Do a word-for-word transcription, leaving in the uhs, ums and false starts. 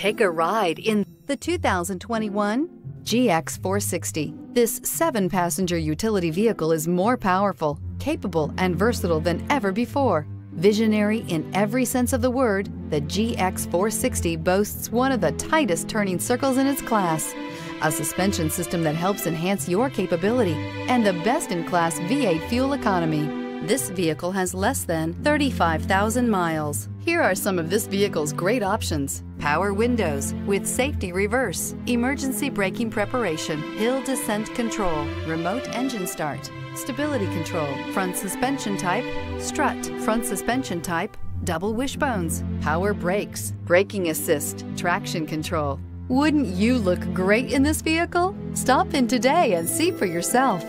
Take a ride in the two thousand twenty-one G X four sixty. This seven passenger utility vehicle is more powerful, capable, and versatile than ever before. Visionary in every sense of the word, the G X four sixty boasts one of the tightest turning circles in its class, a suspension system that helps enhance your capability, and the best-in-class V eight fuel economy. This vehicle has less than thirty-five thousand miles. Here are some of this vehicle's great options: power windows with safety reverse, emergency braking preparation, hill descent control, remote engine start, stability control, front suspension type, strut, front suspension type, double wishbones, power brakes, braking assist, traction control. Wouldn't you look great in this vehicle? Stop in today and see for yourself.